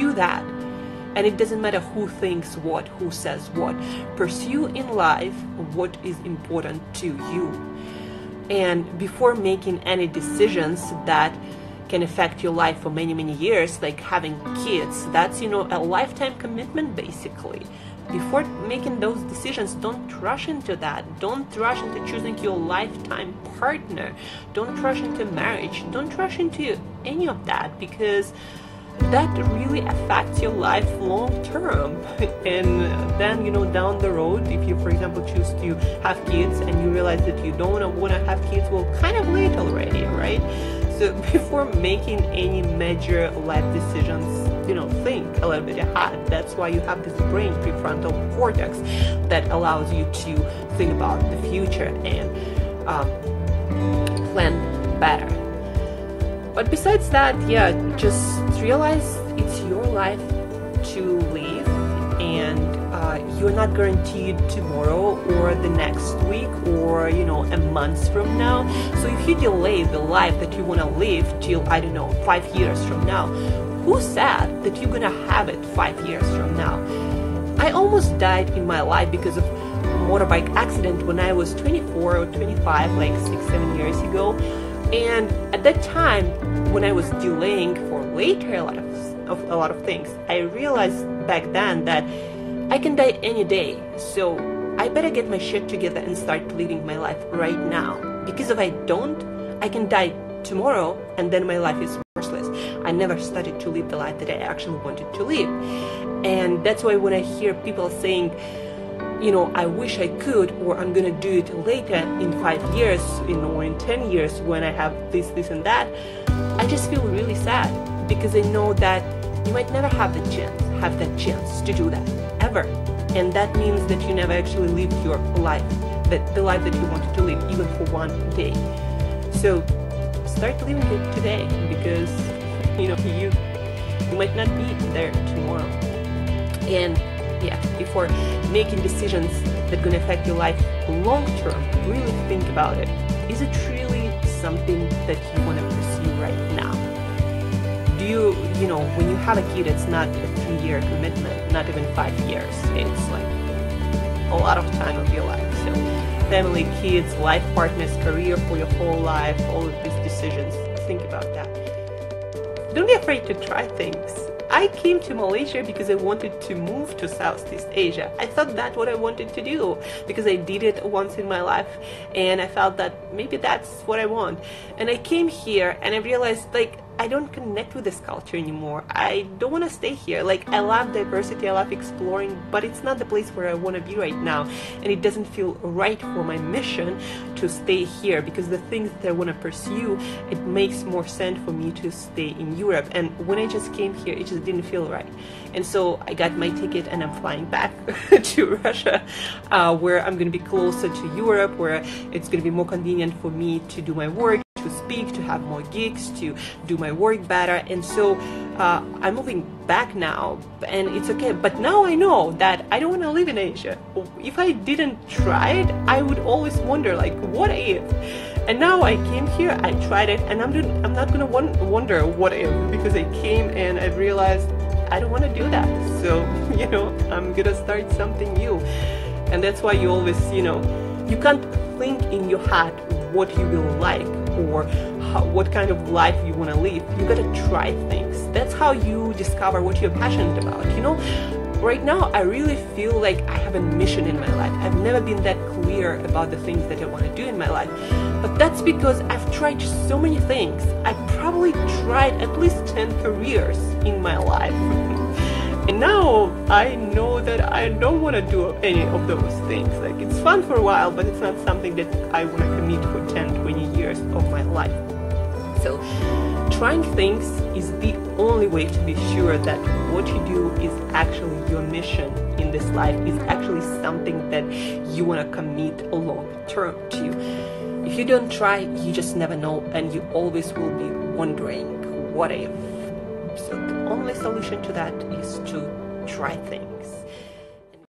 Pursue that. And it doesn't matter who thinks what, who says what. Pursue in life what is important to you. And before making any decisions that can affect your life for many, many years, like having kids, that's, you know, a lifetime commitment basically. Before making those decisions, don't rush into that. Don't rush into choosing your lifetime partner. Don't rush into marriage. Don't rush into any of that, because that really affects your life long term. And then, you know, down the road, if you, for example, choose to have kids and you realize that you don't want to have kids, well, kind of late already, right? So before making any major life decisions, you know, think a little bit ahead. That's why you have this brain, prefrontal cortex, that allows you to think about the future and plan better. But besides that, yeah, just realize it's your life to live, and you're not guaranteed tomorrow or the next week or, you know, a month from now. So if you delay the life that you want to live till, I don't know, 5 years from now, who said that you're gonna have it 5 years from now? I almost died in my life because of a motorbike accident when I was 24 or 25, like 6-7 years ago. And at that time, when I was delaying for later a lot of things, I realized back then that I can die any day, so I better get my shit together and start living my life right now. Because if I don't, I can die tomorrow, and then my life is worthless. I never started to live the life that I actually wanted to live. And that's why when I hear people saying, you know, I wish I could, or I'm gonna do it later in 5 years, you know, or in 10 years when I have this and that, I just feel really sad, because I know that you might never have the chance, to do that ever. And that means that you never actually lived your life, that the life that you wanted to live, even for one day. So start living it today, because, you know, you might not be there tomorrow. And yeah, before making decisions that gonna affect your life long term, really think about it. Is it really something that you want to pursue right now? Do you know, when you have a kid, it's not a 3-year commitment, not even 5 years. It's like a lot of time of your life. So family, kids, life partners, career for your whole life, all of these decisions, think about that. Don't be afraid to try things. I came to Malaysia because I wanted to move to Southeast Asia. I thought that's what I wanted to do, because I did it once in my life and I felt that maybe that's what I want. And I came here and I realized, like, I don't connect with this culture anymore. I don't want to stay here. Like, I love diversity, I love exploring, but it's not the place where I want to be right now. And it doesn't feel right for my mission to stay here, because the things that I want to pursue, it makes more sense for me to stay in Europe. And when I just came here, it just didn't feel right. And so I got my ticket and I'm flying back to Russia, where I'm going to be closer to Europe, where it's going to be more convenient for me to do my work, to speak, to have more gigs, to do my work better. And so I'm moving back now, and it's okay. But now I know that I don't want to live in Asia. If I didn't try it, I would always wonder, like, what if? And now I came here, I tried it, and I'm not going to wonder what if, because I came and I realized I don't want to do that. So, you know, I'm going to start something new. And that's why you always, you know, you can't think in your head what you will like, or what kind of life you want to live. You gotta try things. That's how you discover what you're passionate about. You know, right now I really feel like I have a mission in my life. I've never been that clear about the things that I want to do in my life, but that's because I've tried so many things. I probably tried at least 10 careers in my life, and now I know that I don't want to do any of those things. Like, it's fun for a while, but it's not something that I want to commit for 10-20 years of my life. So trying things is the only way to be sure that what you do is actually your mission in this life, is actually something that you want to commit long term to. If you don't try, you just never know, and you always will be wondering what if. So the only solution to that is to try things.